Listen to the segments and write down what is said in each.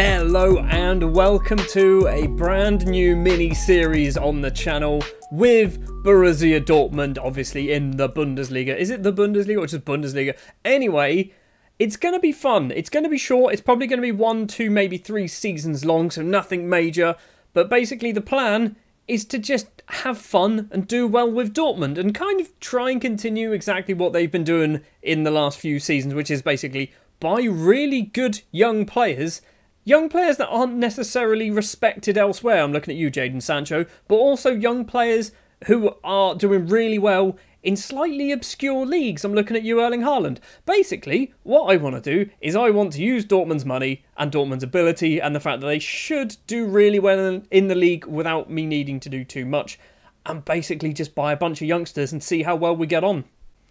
Hello and welcome to a brand new mini-series on the channel with Borussia Dortmund, obviously in the Bundesliga. Is it the Bundesliga or just Bundesliga? Anyway, it's going to be fun. It's going to be short. It's probably going to be 1, 2, maybe 3 seasons long, so nothing major. But basically the plan is to just have fun and do well with Dortmund and kind of try and continue exactly what they've been doing in the last few seasons, which is basically buy really good young players that aren't necessarily respected elsewhere. I'm looking at you, Jadon Sancho, but also young players who are doing really well in slightly obscure leagues. I'm looking at you, Erling Haaland. Basically, what I want to do is I want to use Dortmund's money and Dortmund's ability and the fact that they should do really well in the league without me needing to do too much, and basically just buy a bunch of youngsters and see how well we get on.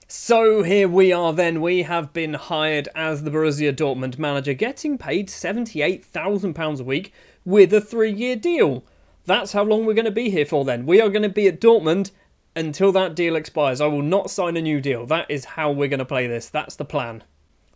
So here we are then. We have been hired as the Borussia Dortmund manager, getting paid £78,000 a week with a 3-year deal. That's how long we're going to be here for then. We are going to be at Dortmund until that deal expires. I will not sign a new deal. That is how we're going to play this. That's the plan.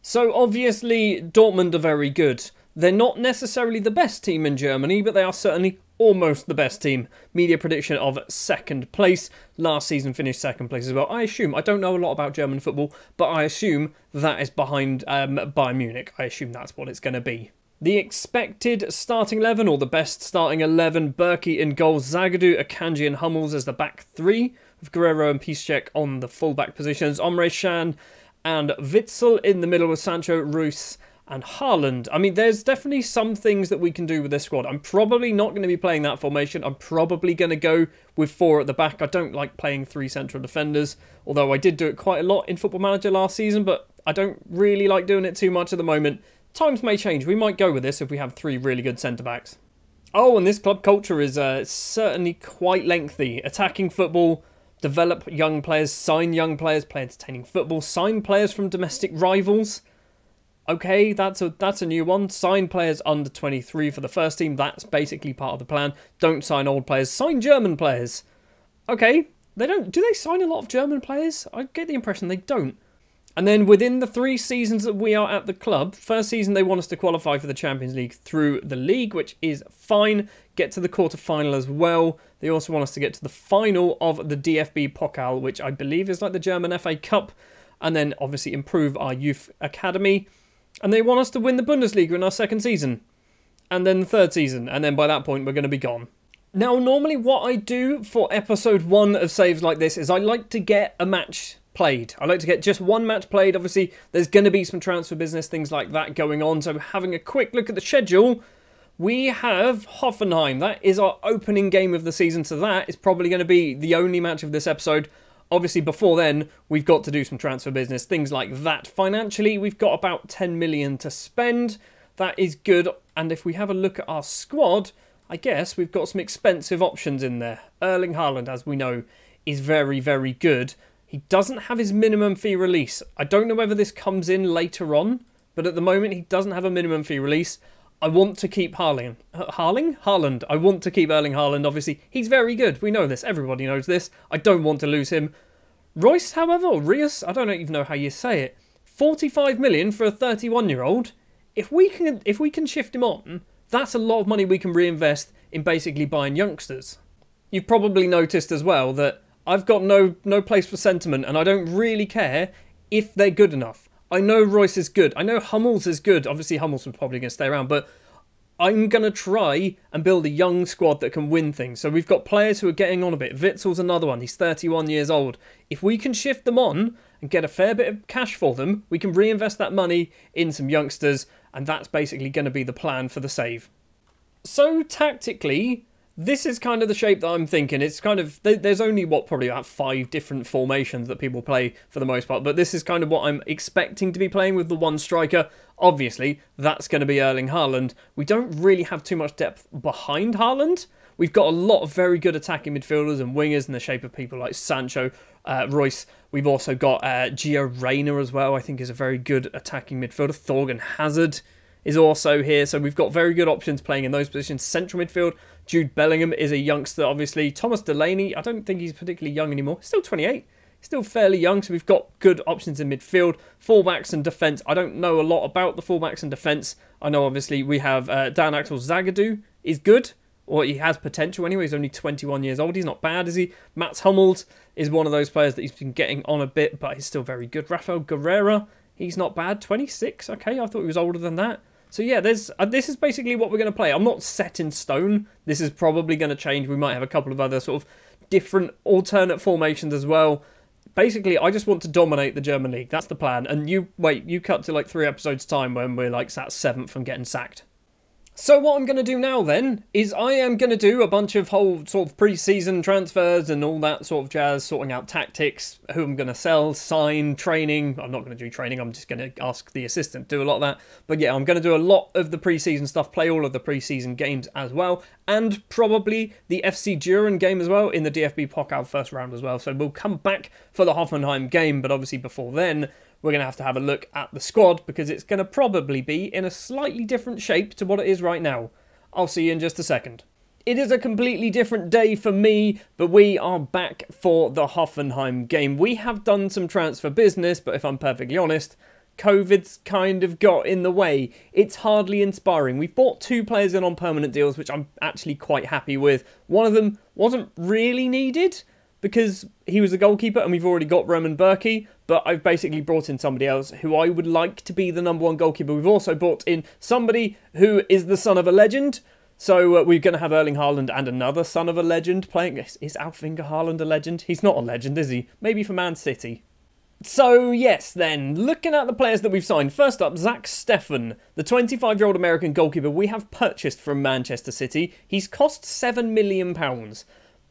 So obviously Dortmund are very good. They're not necessarily the best team in Germany, but they are certainly almost the best team. Media prediction of 2nd place. Last season finished 2nd place as well. I assume, I don't know a lot about German football, but I assume that is behind Bayern Munich. I assume that's what it's going to be. The expected starting 11, or the best starting 11, Bürki in goal, Zagadou, Akanji and Hummels as the back three, with Guerreiro and Piszczek on the fullback positions, Emre Can and Witsel in the middle with Sancho, Roos and Haaland. I mean, there's definitely some things that we can do with this squad. I'm probably not going to be playing that formation. I'm probably going to go with 4 at the back. I don't like playing 3 central defenders, although I did do it quite a lot in Football Manager last season, but I don't really like doing it too much at the moment. Times may change. We might go with this if we have 3 really good centre-backs. Oh, and this club culture is certainly quite lengthy. Attacking football, develop young players, sign young players, play entertaining football, sign players from domestic rivals. Okay, that's a new one. Sign players under 23 for the first team. That's basically part of the plan. Don't sign old players. Sign German players. Okay, they don't. Do they sign a lot of German players? I get the impression they don't. And then within the 3 seasons that we are at the club, first season they want us to qualify for the Champions League through the league, which is fine. Get to the quarterfinal as well. They also want us to get to the final of the DFB Pokal, which I believe is like the German FA Cup. And then obviously improve our youth academy. And they want us to win the Bundesliga in our 2nd season. And then the 3rd season. And then by that point, we're going to be gone. Now, normally what I do for episode 1 of saves like this is I like to get a match played. I like to get just 1 match played. Obviously, there's going to be some transfer business, things like that going on. So having a quick look at the schedule, we have Hoffenheim. That is our opening game of the season. So that is probably going to be the only match of this episode. Obviously, before then, we've got to do some transfer business, things like that. Financially, we've got about 10 million to spend. That is good. And if we have a look at our squad, I guess we've got some expensive options in there. Erling Haaland, as we know, is very, very good. He doesn't have his minimum fee release. I don't know whether this comes in later on, but at the moment, he doesn't have a minimum fee release. I want to keep Haaland. I want to keep Erling Haaland, obviously. He's very good. We know this. Everybody knows this. I don't want to lose him. Royce, however, or Rios, I don't even know how you say it. 45 million for a 31-year-old. If we can shift him on, that's a lot of money we can reinvest in basically buying youngsters. You've probably noticed as well that I've got no place for sentiment, and I don't really care if they're good enough. I know Royce is good. I know Hummels is good. Obviously, Hummels was probably going to stay around, but I'm going to try and build a young squad that can win things. So we've got players who are getting on a bit. Witzel's another one. He's 31 years old. If we can shift them on and get a fair bit of cash for them, we can reinvest that money in some youngsters, and that's basically going to be the plan for the save. So tactically, this is kind of the shape that I'm thinking. It's kind of, there's only what, probably about 5 different formations that people play for the most part, but this is kind of what I'm expecting to be playing with the 1 striker. Obviously, that's going to be Erling Haaland. We don't really have too much depth behind Haaland. We've got a lot of very good attacking midfielders and wingers in the shape of people like Sancho, Royce. We've also got Gio Reyna as well, I think is a very good attacking midfielder. Thorgan Hazard is also here, so we've got very good options playing in those positions. Central midfield, Jude Bellingham is a youngster, obviously. Thomas Delaney, I don't think he's particularly young anymore. Still 28. still fairly young, so we've got good options in midfield. Fullbacks and defence, I don't know a lot about the fullbacks and defence. I know, obviously, we have Dan Axel Zagadou is good, or he has potential anyway. He's only 21 years old. He's not bad, is he? Mats Hummels is one of those players that he's been getting on a bit, but he's still very good. Rafael Guerreiro, he's not bad. 26, okay, I thought he was older than that. So yeah, this is basically what we're going to play. I'm not set in stone. This is probably going to change. We might have a couple of other sort of different alternate formations as well. Basically, I just want to dominate the German league. That's the plan. And you cut to like 3 episodes time when we're like sat 7th and getting sacked. So what I'm going to do now then is I am going to do a bunch of whole sort of pre-season transfers and all that sort of jazz, sorting out tactics, who I'm going to sell, sign, training. I'm not going to do training, I'm just going to ask the assistant to do a lot of that. But yeah, I'm going to do a lot of the pre-season stuff, play all of the pre-season games as well, and probably the FC Düren game as well in the DFB Pokal first round as well. So we'll come back for the Hoffenheim game, but obviously before then, we're going to have a look at the squad because it's going to probably be in a slightly different shape to what it is right now. I'll see you in just a second. It is a completely different day for me, but we are back for the Hoffenheim game. We have done some transfer business, but if I'm perfectly honest, COVID's kind of got in the way. It's hardly inspiring. We've bought 2 players in on permanent deals, which I'm actually quite happy with. One of them wasn't really needed because he was a goalkeeper and we've already got Roman Bürki, but I've basically brought in somebody else who I would like to be the #1 goalkeeper. We've also brought in somebody who is the son of a legend, so we're going to have Erling Haaland and another son of a legend playing. Is Alfinger Haaland a legend? He's not a legend, is he? Maybe for Man City. So yes then, looking at the players that we've signed, first up, Zack Steffen, the 25-year-old American goalkeeper we have purchased from Manchester City. He's cost £7 million,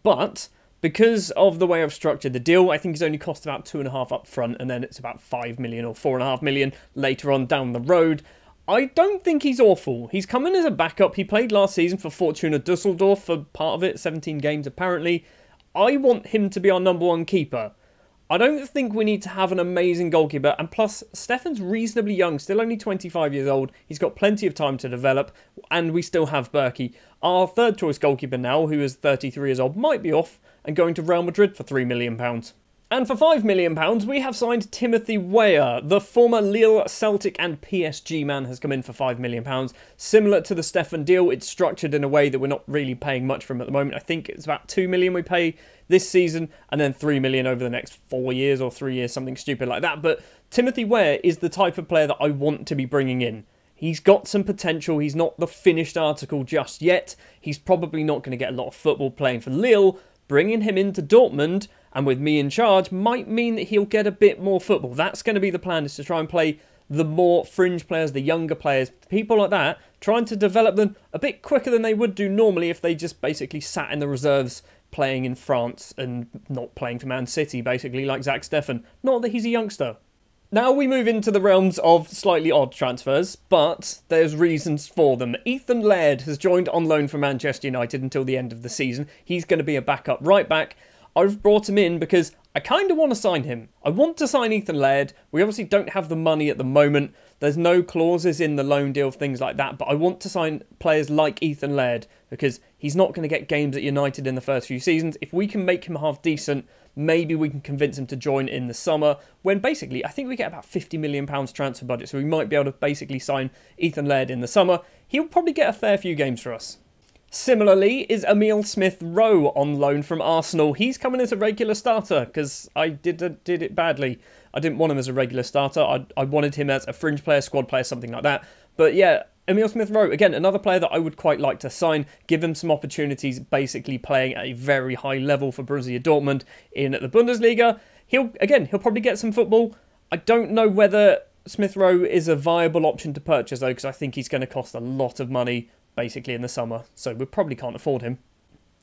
but because of the way I've structured the deal, I think it's only cost about 2.5 up front, and then it's about 5 million or 4.5 million later on down the road. I don't think he's awful. He's come in as a backup. He played last season for Fortuna Düsseldorf for part of it, 17 games apparently. I want him to be our #1 keeper. I don't think we need to have an amazing goalkeeper, and plus, Steffen's reasonably young, still only 25 years old. He's got plenty of time to develop, and we still have Bürki. Our third-choice goalkeeper now, who is 33 years old, might be off and going to Real Madrid for £3 million. And for £5 million, we have signed Timothy Weah. The former Lille, Celtic and PSG man has come in for £5 million. Similar to the Steffen deal, it's structured in a way that we're not really paying much from at the moment. I think it's about £2 million we pay this season and then £3 million over the next 4 years or 3 years, something stupid like that. But Timothy Weah is the type of player that I want to be bringing in. He's got some potential. He's not the finished article just yet. He's probably not going to get a lot of football playing for Lille. Bringing him into Dortmund, and with me in charge, might mean that he'll get a bit more football. That's going to be the plan, is to try and play the more fringe players, the younger players, people like that, trying to develop them a bit quicker than they would do normally if they just basically sat in the reserves playing in France and not playing for Man City, basically, like Zack Steffen. Not that he's a youngster. Now we move into the realms of slightly odd transfers, but there's reasons for them. Ethan Laird has joined on loan for Manchester United until the end of the season. He's going to be a backup right back. I've brought him in because I kind of want to sign him. I want to sign Ethan Laird. We obviously don't have the money at the moment. There's no clauses in the loan deal, things like that, but I want to sign players like Ethan Laird because he's not going to get games at United in the first few seasons. If we can make him half decent, maybe we can convince him to join in the summer, when basically I think we get about £50 million transfer budget, so we might be able to basically sign Ethan Laird in the summer. He'll probably get a fair few games for us. Similarly is Emil Smith-Rowe on loan from Arsenal. He's coming as a regular starter because I did it badly. I didn't want him as a regular starter. I wanted him as a fringe player, squad player, something like that. But yeah, Emil Smith-Rowe, again, another player that I would quite like to sign, give him some opportunities, basically playing at a very high level for Borussia Dortmund in the Bundesliga. He'll probably get some football. I don't know whether Smith-Rowe is a viable option to purchase, though, because I think he's going to cost a lot of money, basically, in the summer, so we probably can't afford him.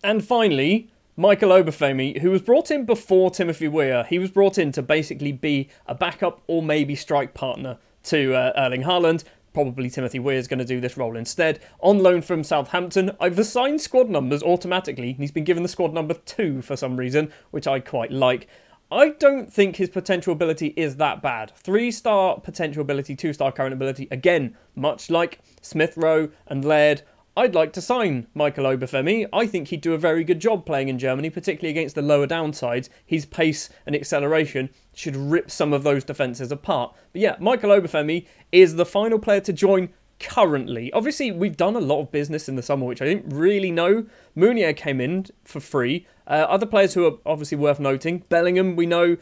And finally, Michael Obafemi, who was brought in before Timothy Weah. He was brought in to basically be a backup or maybe strike partner to Erling Haaland. Probably Timothy Weah is going to do this role instead. On loan from Southampton, I've assigned squad numbers automatically. He's been given the squad number 2 for some reason, which I quite like. I don't think his potential ability is that bad. 3-star potential ability, 2-star current ability. Again, much like Smith-Rowe and Laird, I'd like to sign Michael Obafemi. I think he'd do a very good job playing in Germany, particularly against the lower downsides. His pace and acceleration should rip some of those defences apart. But yeah, Michael Obafemi is the final player to join currently. Obviously, we've done a lot of business in the summer, which I didn't really know. Meunier came in for free. Other players who are obviously worth noting. Bellingham, we know.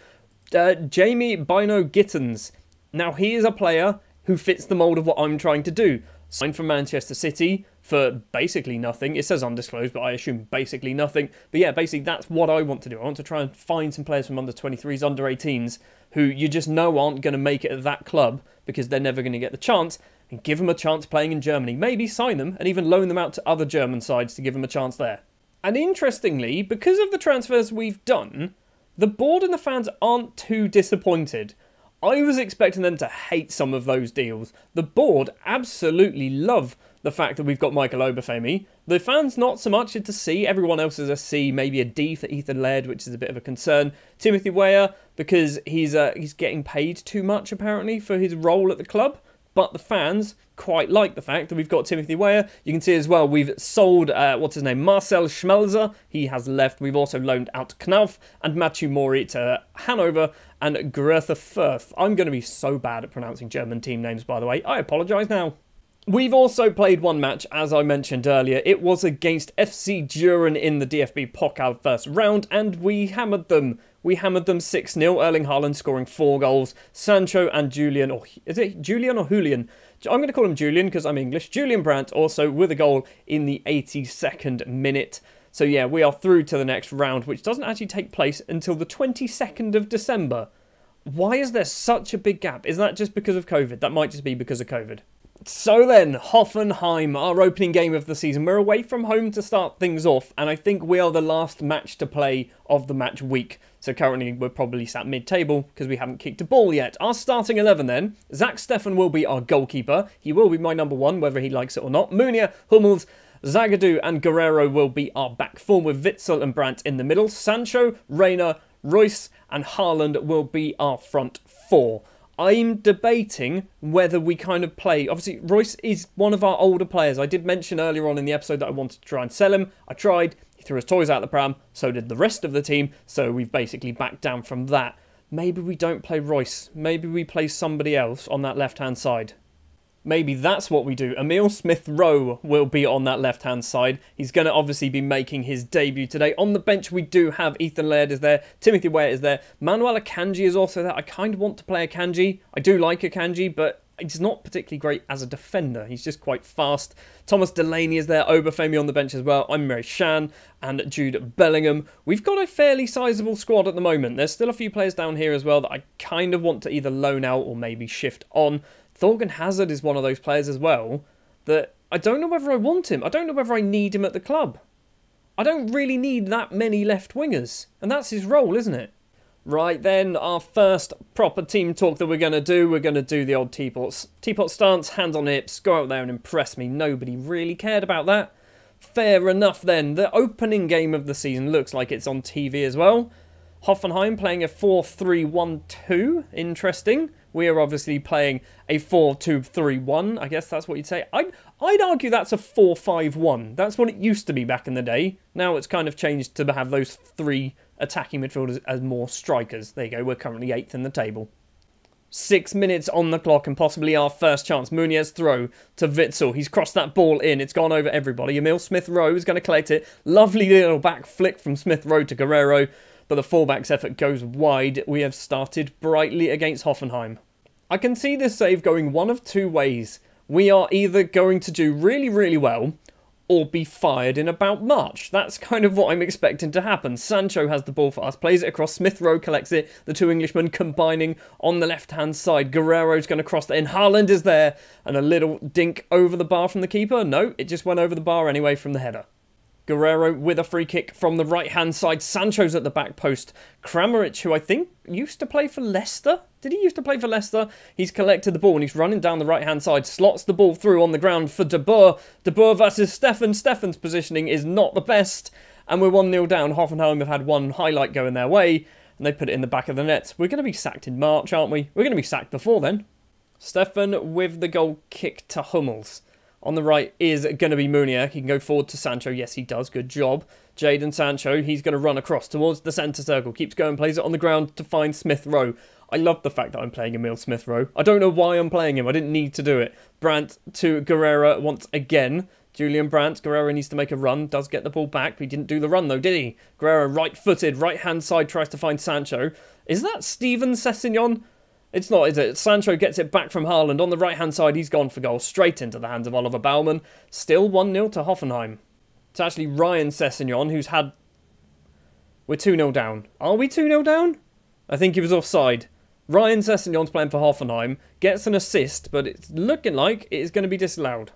Jamie Bynoe Gittens. Now, he is a player who fits the mould of what I'm trying to do. Signed from Manchester City for basically nothing. It says undisclosed, but I assume basically nothing. But yeah, basically that's what I want to do. I want to try and find some players from under-23s, under-18s, who you just know aren't going to make it at that club because they're never going to get the chance, and give them a chance playing in Germany. Maybe sign them and even loan them out to other German sides to give them a chance there. And interestingly, because of the transfers we've done, the board and the fans aren't too disappointed. I was expecting them to hate some of those deals. The board absolutely love the fact that we've got Michael Obafemi. The fans not so much. It's a C. Everyone else is a C, maybe a D for Ethan Laird, which is a bit of a concern. Timothy Weah, because he's getting paid too much apparently for his role at the club. But the fans quite like the fact that we've got Timothy Weah. You can see as well, we've sold, Marcel Schmelzer. He has left. We've also loaned out Knauf and Matthew Mori to Hanover and Greta Firth. I'm going to be so bad at pronouncing German team names, by the way. I apologise now. We've also played one match, as I mentioned earlier. It was against FC Düren in the DFB Pokal first round, and we hammered them. We hammered them 6-0, Erling Haaland scoring 4 goals. Sancho and Julian, or is it Julian or Julian? I'm going to call him Julian because I'm English. Julian Brandt also with a goal in the 82nd minute. So yeah, we are through to the next round, which doesn't actually take place until the 22nd of December. Why is there such a big gap? Is that just because of COVID? That might just be because of COVID. So then, Hoffenheim, our opening game of the season. We're away from home to start things off, and I think we are the last match to play of the match week. So currently, we're probably sat mid-table because we haven't kicked a ball yet. Our starting 11 then, Zack Steffen will be our goalkeeper. He will be my number one, whether he likes it or not. Meunier, Hummels, Zagadou and Guerreiro will be our back four with Witsel and Brandt in the middle. Sancho, Reyna, Royce and Haaland will be our front four. I'm debating whether we kind of play... Obviously, Royce is one of our older players. I did mention earlier on in the episode that I wanted to try and sell him. I tried. He threw his toys out the pram. So did the rest of the team. So we've basically backed down from that. Maybe we don't play Royce. Maybe we play somebody else on that left-hand side. Maybe that's what we do. Emil Smith-Rowe will be on that left-hand side. He's going to obviously be making his debut today. On the bench, we do have Ethan Laird is there. Timothy Weah is there. Manuel Akanji is also there. I kind of want to play Akanji. I do like Akanji, but he's not particularly great as a defender. He's just quite fast. Thomas Delaney is there. Obafemi on the bench as well. I'm Mary Shan and Jude Bellingham. We've got a fairly sizable squad at the moment. There's still a few players down here as well that I kind of want to either loan out or maybe shift on. Thorgan Hazard is one of those players as well that I don't know whether I want him. I don't know whether I need him at the club. I don't really need that many left wingers. And that's his role, isn't it? Right then, our first proper team talk that we're going to do. We're going to do the old teapot stance, hands on hips, go out there and impress me. Nobody really cared about that. Fair enough then. The opening game of the season looks like it's on TV as well. Hoffenheim playing a 4-3-1-2. Interesting. We are obviously playing a 4-2-3-1. I guess that's what you'd say. I'd argue that's a 4-5-1. That's what it used to be back in the day. Now it's kind of changed to have those three attacking midfielders as more strikers. There you go. We're currently 8th in the table. 6 minutes on the clock and possibly our first chance. Meunier's throw to Witsel. He's crossed that ball in. It's gone over everybody. Emil Smith-Rowe is going to collect it. Lovely little back flick from Smith-Rowe to Guerreiro. But the fullback's effort goes wide. We have started brightly against Hoffenheim. I can see this save going one of two ways. We are either going to do really, really well or be fired in about March. That's kind of what I'm expecting to happen. Sancho has the ball for us, plays it across. Smith-Rowe collects it. The two Englishmen combining on the left-hand side. Guerreiro's going to cross that in. Haaland is there. And a little dink over the bar from the keeper. No, it just went over the bar anyway from the header. Guerreiro with a free kick from the right-hand side. Sancho's at the back post. Kramaric, who I think used to play for Leicester. Did he used to play for Leicester? He's collected the ball and he's running down the right-hand side. Slots the ball through on the ground for De Boer. De Boer versus Steffen. Steffen's positioning is not the best. And we're 1-0 down. Hoffenheim have had one highlight going their way. And they put it in the back of the net. We're going to be sacked in March, aren't we? We're going to be sacked before then. Steffen with the goal kick to Hummels. On the right is going to be Meunier. He can go forward to Sancho. Yes, he does. Good job. Jadon Sancho, he's going to run across towards the centre circle. Keeps going, plays it on the ground to find Smith-Rowe. I love the fact that I'm playing Emil Smith-Rowe. I don't know why I'm playing him. I didn't need to do it. Brandt to Guerreiro once again. Julian Brandt. Guerreiro needs to make a run. Does get the ball back, but he didn't do the run though, did he? Guerreiro right-footed, right-hand side, tries to find Sancho. Is that Steven Sessegnon? It's not, is it? Sancho gets it back from Haaland. On the right-hand side, he's gone for goal. Straight into the hands of Oliver Baumann. Still 1-0 to Hoffenheim. It's actually Ryan Sessegnon who's had... We're 2-0 down. Are we 2-0 down? I think he was offside. Ryan Sessegnon's playing for Hoffenheim. Gets an assist, but it's looking like it is going to be disallowed.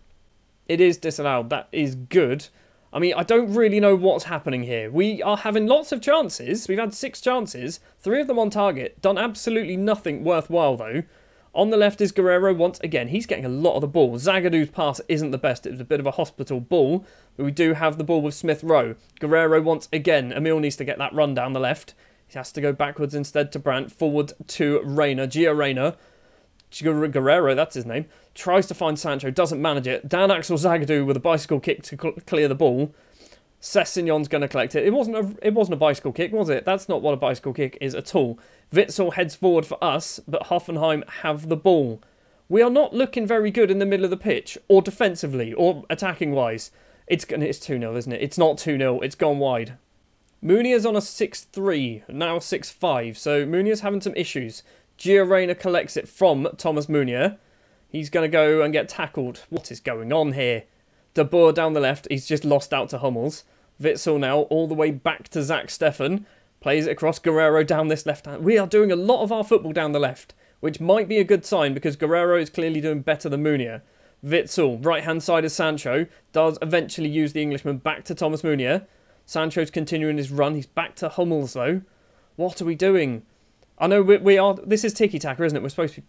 It is disallowed. That is good. I mean, I don't really know what's happening here. We are having lots of chances. We've had 6 chances. 3 of them on target. Done absolutely nothing worthwhile, though. On the left is Guerreiro once again. He's getting a lot of the ball. Zagadou's pass isn't the best. It was a bit of a hospital ball. But we do have the ball with Smith-Rowe. Guerreiro once again. Emil needs to get that run down the left. He has to go backwards instead to Brandt. Forward to Reyna. Gio Reyna. Guerreiro, that's his name, tries to find Sancho, doesn't manage it. Dan Axel Zagadou with a bicycle kick to clear the ball. Sessegnon's going to collect it. It wasn't a bicycle kick, was it? That's not what a bicycle kick is at all. Witsel heads forward for us, but Hoffenheim have the ball. We are not looking very good in the middle of the pitch, or defensively, or attacking-wise. It's 2-0, isn't it? It's not 2-0, it's gone wide. Meunier's on a 6-3, now 6-5, so Meunier's having some issues. Gio Reyna collects it from Thomas Meunier. He's going to go and get tackled. What is going on here? De Boer down the left. He's just lost out to Hummels. Witsel now all the way back to Zack Steffen. Plays it across Guerreiro down this left hand. We are doing a lot of our football down the left, which might be a good sign because Guerreiro is clearly doing better than Meunier. Witsel, right-hand side of Sancho, does eventually use the Englishman back to Thomas Meunier. Sancho's continuing his run. He's back to Hummels, though. What are we doing? I know we are... This is tiki-taka, isn't it? We're supposed to be...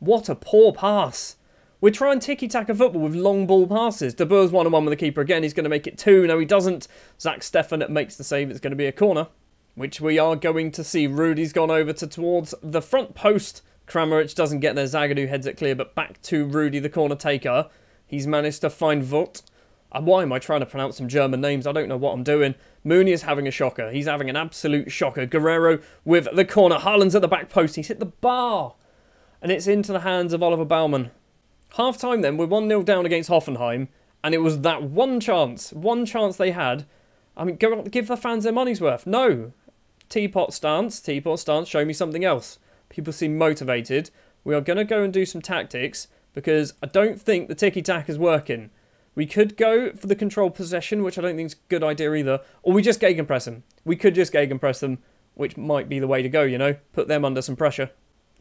What a poor pass. We're trying tiki-taka football with long ball passes. De Boer's one-on-one with the keeper again. He's going to make it 2. No, he doesn't. Zack Steffen makes the save. It's going to be a corner, which we are going to see. Rudy's gone over towards the front post. Kramaric doesn't get there. Zagadou heads it clear, but back to Rudy, the corner taker. He's managed to find Vogt. Why am I trying to pronounce some German names? I don't know what I'm doing. Meunier's having a shocker. He's having an absolute shocker. Guerreiro with the corner. Haaland's at the back post. He's hit the bar. And it's into the hands of Oliver Baumann. Half-time then. We're 1-0 down against Hoffenheim. And it was that one chance they had. I mean, give the fans their money's worth. No. Teapot stance. Show me something else. People seem motivated. We are going to go and do some tactics because I don't think the tiki-taka is working. We could go for the controlled possession, which I don't think is a good idea either. Or we just gegenpress them. We could just gegenpress them, which might be the way to go, you know. Put them under some pressure.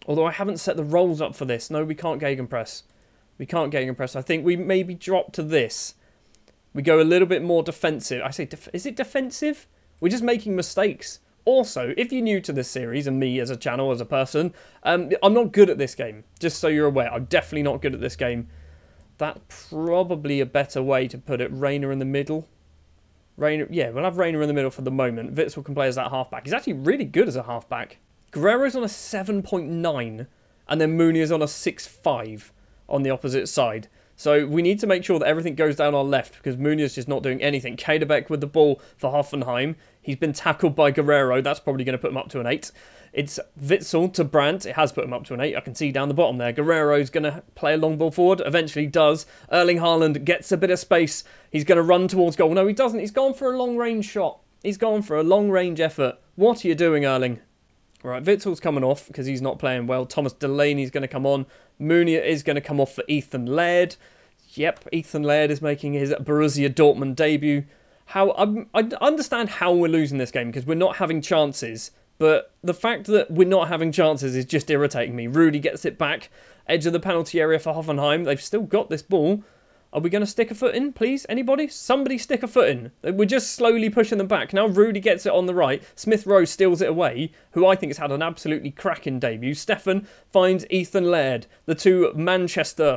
Although I haven't set the roles up for this. No, we can't gegenpress. We can't gegenpress. I think we maybe drop to this. We go a little bit more defensive. I say, is it defensive? We're just making mistakes. Also, if you're new to this series, and me as a channel, as a person, I'm not good at this game. Just so you're aware, I'm definitely not good at this game. That's probably a better way to put it. Reyna in the middle. Yeah, we'll have Reyna in the middle for the moment. Witsel can play as that halfback. He's actually really good as a halfback. Guerreiro's on a 7.9, and then Meunier's on a 6.5 on the opposite side. So we need to make sure that everything goes down our left, because Meunier's just not doing anything. Kaderbeck with the ball for Hoffenheim. He's been tackled by Guerreiro. That's probably going to put him up to an 8. It's Witsel to Brandt. It has put him up to an 8. I can see down the bottom there. Guerreiro's going to play a long ball forward. Eventually does. Erling Haaland gets a bit of space. He's going to run towards goal. No, he doesn't. He's gone for a long-range shot. He's gone for a long-range effort. What are you doing, Erling? Right, Witzel's coming off because he's not playing well. Thomas Delaney's going to come on. Meunier is going to come off for Ethan Laird. Yep, Ethan Laird is making his Borussia Dortmund debut. I understand how we're losing this game because we're not having chances. But the fact that we're not having chances is just irritating me. Rudy gets it back. Edge of the penalty area for Hoffenheim. They've still got this ball. Are we going to stick a foot in, please? Anybody? Somebody stick a foot in. We're just slowly pushing them back. Now Rudy gets it on the right. Smith-Rowe steals it away, who I think has had an absolutely cracking debut. Steffen finds Ethan Laird. The two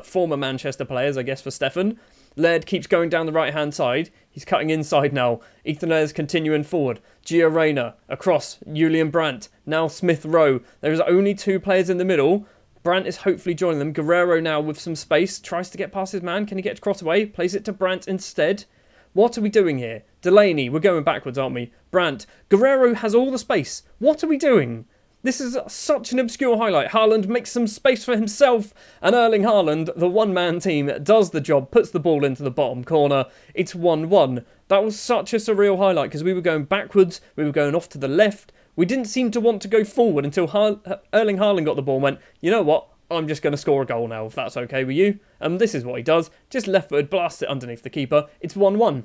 former Manchester players, I guess, for Steffen. Laird keeps going down the right-hand side. He's cutting inside now. Ethan Laird's continuing forward. Gio Reyna across Julian Brandt. Now Smith-Rowe. There's only 2 players in the middle. Brandt is hopefully joining them. Guerreiro now with some space. Tries to get past his man. Can he get Crott away? Plays it to Brandt instead. What are we doing here? Delaney. We're going backwards, aren't we? Brandt. Guerreiro has all the space. What are we doing? This is such an obscure highlight. Haaland makes some space for himself. And Erling Haaland, the one-man team, does the job. Puts the ball into the bottom corner. It's 1-1. That was such a surreal highlight because we were going backwards. We were going off to the left. We didn't seem to want to go forward until Erling Haaland got the ball and went, you know what, I'm just going to score a goal now, if that's okay with you. And this is what he does. Just left-footed, blasts it underneath the keeper. It's 1-1.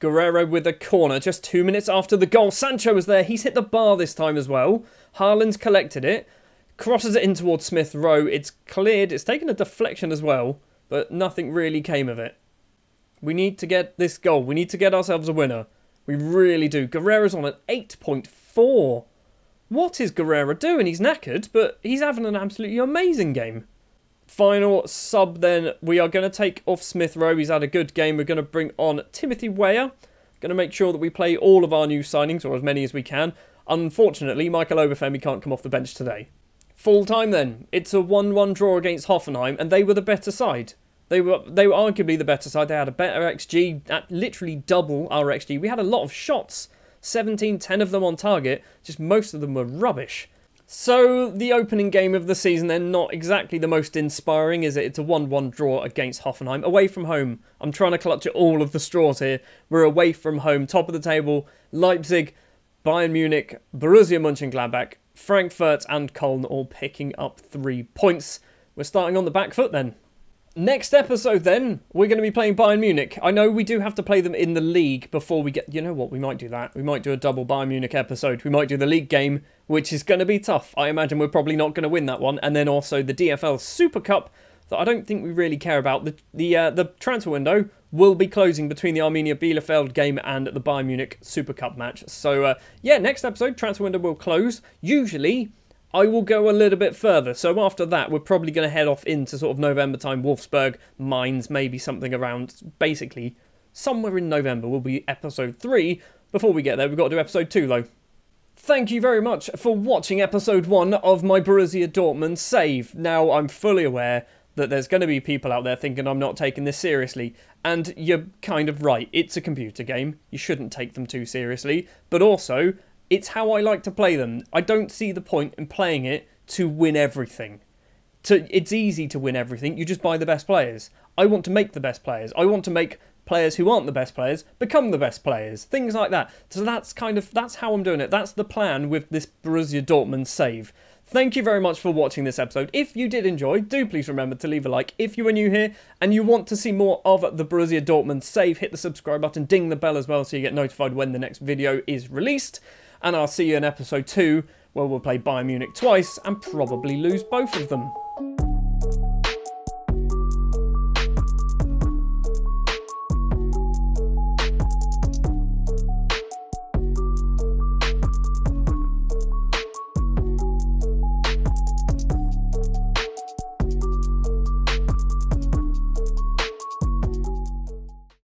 Guerreiro with a corner just 2 minutes after the goal. Sancho is there. He's hit the bar this time as well. Haaland's collected it. Crosses it in towards Smith-Rowe. It's cleared. It's taken a deflection as well, but nothing really came of it. We need to get this goal. We need to get ourselves a winner. We really do. Guerreiro's on an 8.4. What is Guerreiro doing? He's knackered, but he's having an absolutely amazing game. Final sub then. We are going to take off Smith-Rowe. He's had a good game. We're going to bring on Timothy Weah. Going to make sure that we play all of our new signings, or as many as we can. Unfortunately, Michael Obafemi can't come off the bench today. Full time then. It's a 1-1 draw against Hoffenheim, and they were the better side. They were arguably the better side. They had a better XG, at literally double our XG. We had a lot of shots, 17, 10 of them on target. Just most of them were rubbish. So the opening game of the season, then, not exactly the most inspiring, is it? It's a 1-1 draw against Hoffenheim, away from home. I'm trying to clutch at all of the straws here. We're away from home, top of the table, Leipzig, Bayern Munich, Borussia Mönchengladbach, Frankfurt and Köln all picking up 3 points. We're starting on the back foot then. Next episode then, we're going to be playing Bayern Munich. I know we do have to play them in the league before we get... You know what, we might do that. We might do a double Bayern Munich episode. We might do the league game, which is going to be tough. I imagine we're probably not going to win that one. And then also the DFL Super Cup that I don't think we really care about. The transfer window will be closing between the Arminia Bielefeld game and the Bayern Munich Super Cup match. So, yeah, next episode, transfer window will close. Usually... I will go a little bit further. So after that, we're probably going to head off into sort of November time, Wolfsburg, Mainz, maybe something around, basically, somewhere in November will be episode 3. Before we get there, we've got to do episode 2, though. Thank you very much for watching episode 1 of my Borussia Dortmund save. Now, I'm fully aware that there's going to be people out there thinking I'm not taking this seriously. And you're kind of right. It's a computer game. You shouldn't take them too seriously. But also... it's how I like to play them. I don't see the point in playing it to win everything. It's easy to win everything. You just buy the best players. I want to make the best players. I want to make players who aren't the best players become the best players. Things like that. So that's how I'm doing it. That's the plan with this Borussia Dortmund save. Thank you very much for watching this episode. If you did enjoy, do please remember to leave a like. If you are new here and you want to see more of the Borussia Dortmund save, hit the subscribe button, ding the bell as well so you get notified when the next video is released. And I'll see you in episode 2, where we'll play Bayern Munich twice and probably lose both of them.